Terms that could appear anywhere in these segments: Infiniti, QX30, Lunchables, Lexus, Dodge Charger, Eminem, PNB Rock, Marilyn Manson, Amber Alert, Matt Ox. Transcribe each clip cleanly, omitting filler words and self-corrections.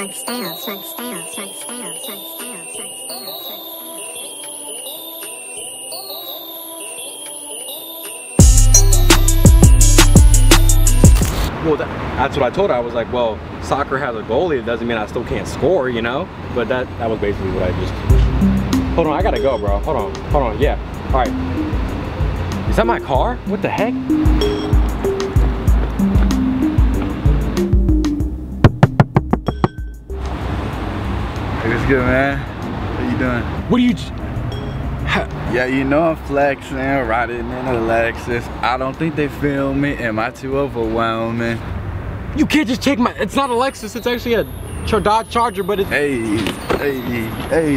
Well, that's what I told her. I was like, well, soccer has a goalie. It doesn't mean I still can't score, you know? But that was basically what I just... Hold on, I gotta go, bro. Hold on, yeah. All right. Is that my car? What the heck? Hey, what's good, man? How you doing? What are you... Yeah, you know I'm flexing, riding in a Lexus. I don't think they film me. Am I too overwhelming? You can't just take my... It's not a Lexus. It's actually a Dodge Charger, but it's... Hey.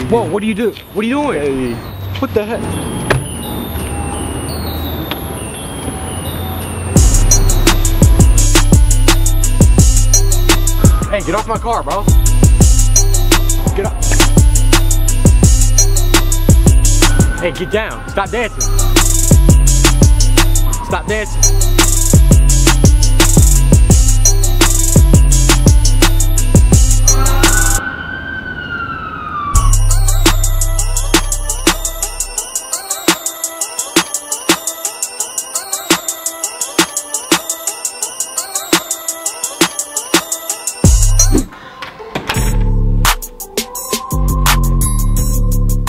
Whoa, what do you do? What are you doing? Hey. What the heck? Hey, get off my car, bro. Get off. Hey, get down. Stop dancing. Stop dancing.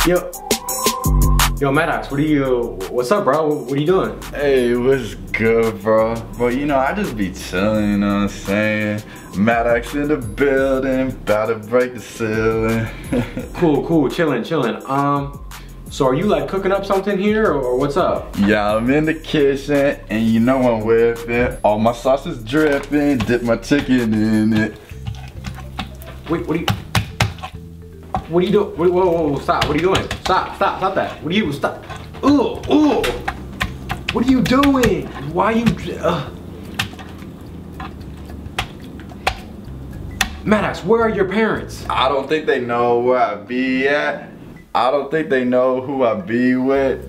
Yo. Yo, Matt Ox, what's up, bro? What are you doing? Hey, what's good, bro? Bro, you know, I just be chilling, you know what I'm saying? Matt Ox in the building, about to break the ceiling. Cool, chilling. So are you like cooking up something here, or what's up? Yeah, I'm in the kitchen, and you know I'm with it. All my sauce is dripping, dip my chicken in it. Wait, what are you doing? Whoa, stop. What are you doing? Stop that. What are you, stop. Ooh. What are you doing? Why are you, Matt Ox, where are your parents? I don't think they know where I be at. I don't think they know who I be with.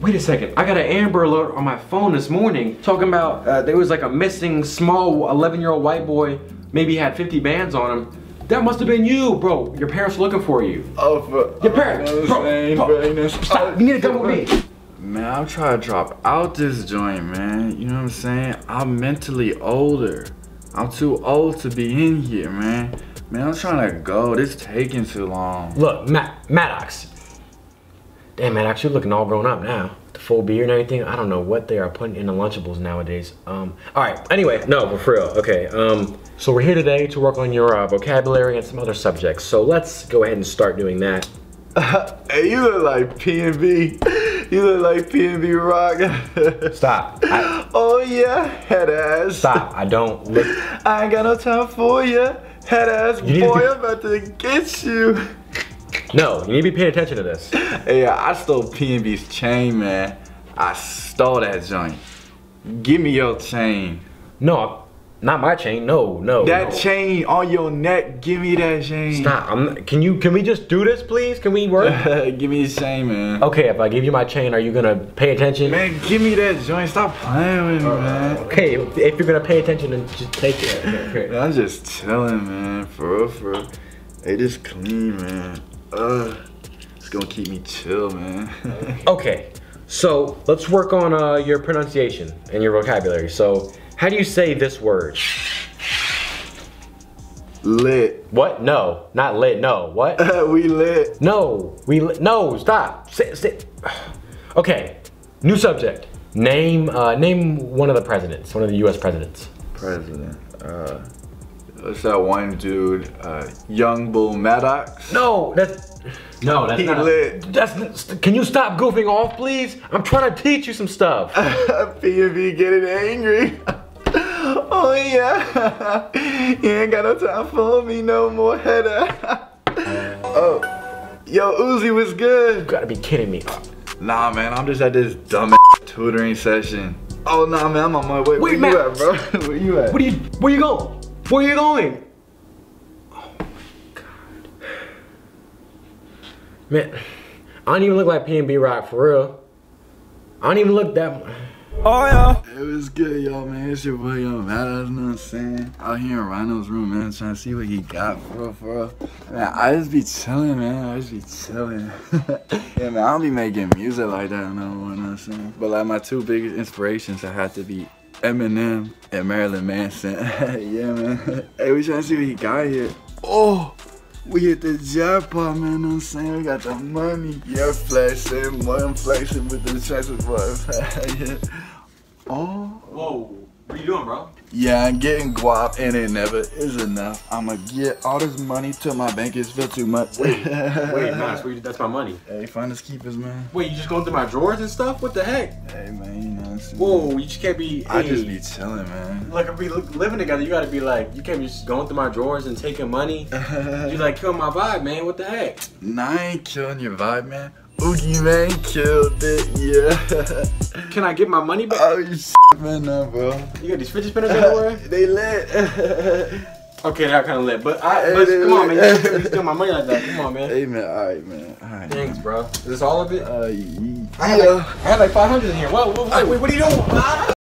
Wait a second, I got an Amber Alert on my phone this morning talking about, there was like a missing small 11-year-old white boy, maybe had 50 bands on him. That must have been you, bro. Your parents looking for you. Oh, for your parents, bro. Stop. You need to come with me. Man, I'm trying to drop out this joint, man. You know what I'm saying? I'm mentally older. I'm too old to be in here, man. Man, I'm trying to go. This taking too long. Look, Matt Ox. Damn, Matt Ox, you're looking all grown up now. The full beard and everything. I don't know what they are putting in the Lunchables nowadays. All right. Anyway, no, for real. Okay. So we're here today to work on your vocabulary and some other subjects. So let's go ahead and start doing that. Hey, you look like PNB. You look like PNB Rock. Stop. Oh yeah, head ass. Stop. I don't look. I ain't got no time for you, head ass boy. I'm about to get you. No, you need to be paying attention to this. Yeah, I stole PNB's chain, man. I stole that joint. Give me your chain. No. Not my chain, no. That chain on your neck, give me that chain. Stop, can we just do this, please? Can we work? Give me the chain, man. Okay, if I give you my chain, are you gonna pay attention? Man, give me that joint, stop playing with me, man. Okay, if you're gonna pay attention, then just take it. Okay. I'm just chilling, man, for real. Hey, this clean, man. It's gonna keep me chill, man. Okay, so let's work on your pronunciation and your vocabulary, so. How do you say this word? Lit. What? No, not lit, no. What? We lit. No, we lit. No, stop. Sit. Okay, new subject. Name one of the presidents, one of the US presidents. President, what's that one dude? Young Bull Matt Ox? No, that's not lit. Can you stop goofing off, please? I'm trying to teach you some stuff. PNB getting angry. Oh yeah, you ain't got no time for me no more, header. Oh, yo Uzi, what's good? You gotta be kidding me. Nah man, I'm just at this dumb tutoring session. Oh nah man, I'm on my way. Wait, where you at, bro? Where you at? Where you going? Where you going? Oh my god, man, I don't even look like PNB Rock for real. I don't even look that much. Oh yeah. Hey, what's good, y'all, man? It's your boy, y'all, Matt Ox, you know what I'm saying? Out here in Rhino's room, man, trying to see what he got for real. Man, I just be chilling, man. Yeah, man, I don't be making music like that no more, you know what I'm saying? But like my two biggest inspirations, I had to be Eminem and Marilyn Manson. Yeah, man. Hey, we trying to see what he got here. Oh! We hit the jackpot, man, you know what I'm saying? We got the money. You're flexing, boy, I'm flexing with the tractor, boy. Oh. Whoa, what are you doing, bro? Yeah, I'm getting guap and it never is enough. I'ma get all this money till my bank is filled too much. Wait, man, that's my money. Hey, finders keepers, man. Wait, you just going through my drawers and stuff? What the heck? Hey, man, you know what I'm saying? Whoa, you just can't be, I just be chilling, man. Like, if we living together, you gotta be like, you can't be just going through my drawers and taking money. You like killing my vibe, man, what the heck? Nah, I ain't killing your vibe, man. Oogie man killed it, yeah. Can I get my money back? Oh, you s*** man, nah, bro. You got these fidget spinners everywhere? They lit. Okay, they're kind of lit, but come on, man. You can't be stealing my money like that. Come on, man. Hey, man, all right, man. All right. Thanks, man. Bro. Is this all of it? Yeah. I had like 500 in here. Whoa, wait, what are you doing?